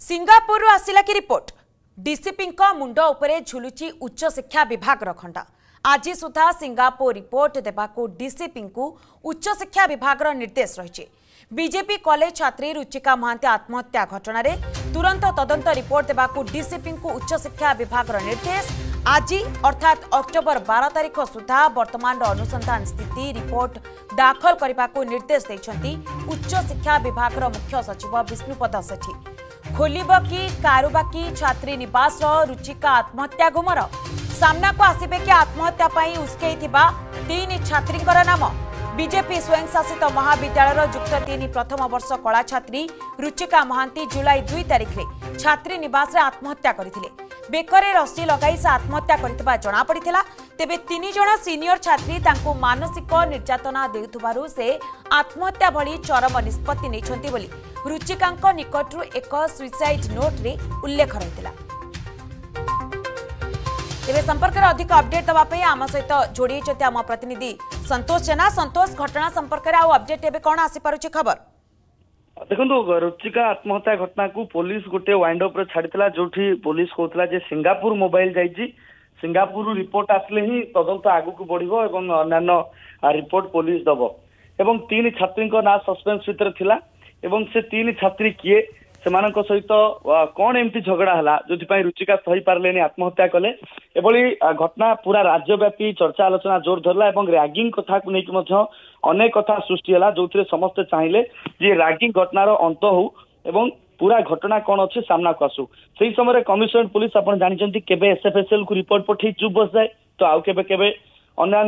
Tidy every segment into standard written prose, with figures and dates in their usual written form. Singapore आसिला की report. DCP मुंड उपरे झुलुची उच्च शिक्षा विभाग खंडा। आज सुधा सिंगापुर रिपोर्ट देवाकू डीसीपी को उच्च शिक्षा विभाग निर्देश रही। बीजेपी कॉलेज छात्री रुचिका महांती आत्महत्या घटना रे तुरंत तदंत रिपोर्ट देवाकू डीसीपी को उच्च शिक्षा विभाग निर्देश। आज अर्थात अक्टोबर 12 तारीख सुधा वर्तमान अनुसंधान स्थिति रिपोर्ट दाखल करने को निर्देश देते उच्च शिक्षा विभाग मुख्य सचिव विष्णुपद सेठी। खोलब कि कारुबाकी छात्री निवास रुचिका आत्महत्या गुमर सामना को आसबे कि आत्महत्या पर उस्कई तीन छात्री नाम। बीजेपी स्वयंशासित महाविद्यालय जुक्त तीन प्रथम वर्ष कला छात्री रुचिका महांती जुलाई 2 तारिख में छात्री निवास आत्महत्या करथिले। बेकरे रस्सी लगाई से आत्महत्या करथिबा जणा पड़िथिला। तेबे तीन जणा सीनियर छात्री तांको मानसिक निर्यातना देउथुबारु से आत्महत्या भली चरम निष्पत्ति नेछंती बोली रुचिकांको निकटरू एक सुइसाइड नोट रे उल्लेख रहितला। तेबे संपर्क रे अधिक अपडेट दबा पे आम सहित जोड़ी छथि आम प्रतिनिधि संतोष सेना। संतोष, घटना संपर्क रे आ अपडेट एबे कोन आसी पारुची खबर? देखो, रुचिका आत्महत्या घटना को पुलिस गोटे वाइंड अप छाड़ा जो पुलिस कहला सिंगापुर मोबाइल जाइए। सिंगापुर रिपोर्ट आसले ही तदंत आगक बढ़ो और अन्य रिपोर्ट पुलिस दब। एवं तीन छात्री ना सस्पेन्स भितर था एवं से तीन छात्री किए सहित कौन एमती झगड़ा है जो रुचिका सही पारे आत्महत्या कले। घटना पूरा राज्यव्यापी चर्चा आलोचना जोर धरला। रैगिंग कथा को लेकिन अनेक कथा सृष्टि है जो समस्ते चाहिए जी रैगिंग घटनार अंत हो पूरा घटना कौन अच्छे सामना को आसू। से समय कमिशनरेट पुलिस आप जानते केवे एसएफएसएल को रिपोर्ट पठे चुप बस जाए तो आउ के अन्य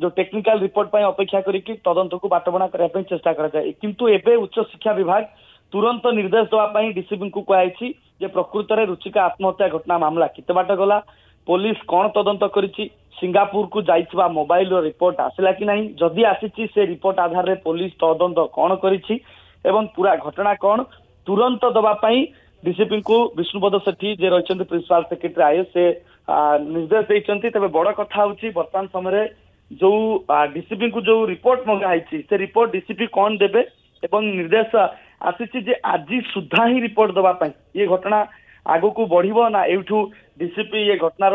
जो टेक्निकाल रिपोर्ट पर अपेक्षा करके तदंत को बाटबणा करने चेस्टा कराए। किंतु एवं उच्च शिक्षा विभाग तुरंत निर्देश दवाई डीसीपी को कहुई जे प्रकृत में रुचिका आत्महत्या घटना मामला केत बाट गला, पुलिस कौन तदंत करी, सिंगापुर को जाइवा मोबाइल रिपोर्ट आसला कि नहीं, जदि आसी से रिपोर्ट आधार में पुलिस तदंत कौन करी एवं पूरा घटना कौन तुरंत दवाई डीसीपी को विष्णुपद सेठी जे रही प्रिंसिपाल सेक्रेटरी आईएस से निर्देश देते। तेज बड़ कथा हूँ बर्तमान समय जो डीसीपी को जो रिपोर्ट मंगाई से रिपोर्ट डीसीपी कौन देवे एवं निर्देश आसी जे आज सुधा ही रिपोर्ट दवाई ये घटना आगक बढ़ो ना एवठू डीसीपी ये घटनार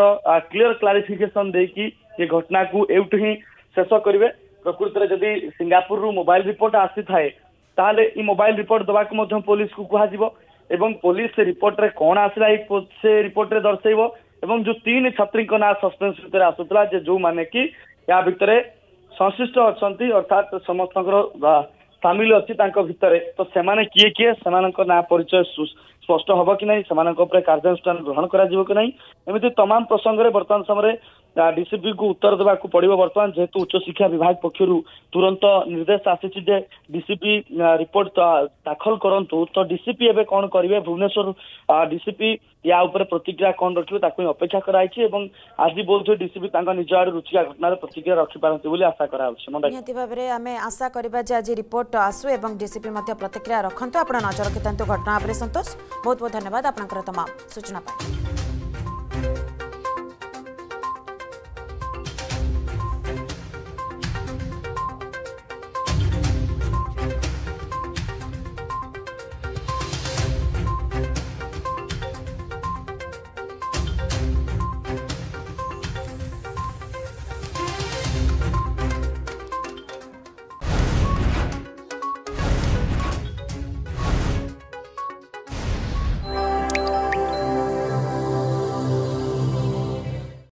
क्लीयर क्लारिफिकेशन देकी ये घटना को एवठू ही शेष करेंगे। प्रकृत में जदि सिंगापुर मोबाइल रिपोर्ट आसी थाए ताले ये मोबाइल रिपोर्ट दवाक पुलिस को कह एवं पुलिस से रिपोर्ट रे कौन आसला से रिपोर्ट रे दर्शेब। एवं जो तीन छात्री ना सस्पेन्स भितर आसूला जो मैंने कि या भितर संश्लिष्ट अच्छा अर्थात समस्त सामिल अच्छी भितर तो सेमाने किए किए से ना परिचय स्पष्ट हम कि नहीं, से कार्यानुष्ठान ग्रहण कर तमाम प्रसंग में बर्तमान समय डीसीपी को उत्तर देवा पड़ो। बर्तमान जेहेतु उच्च शिक्षा विभाग पक्षर तुरंत निर्देश आसी डीसीपी रिपोर्ट दाखल करूँ तो डीसीपी एवं कौन करेंगे भुवनेश्वर डीसीपी या प्रतिक्रिया कौन रखे अपेक्षा कराई। आज बोलते डीसीपी निज आड़ रुचिका घटना प्रतिक्रिया रखिपारे आशा कर तो आसु एवं डीसीपी मध्य प्रतिक्रिया रखंतु। आपड़ा नजर रखिंतु घटना पर। संतोष, बहुत बहुत धन्यवाद आपनकर तमाम सूचना पर।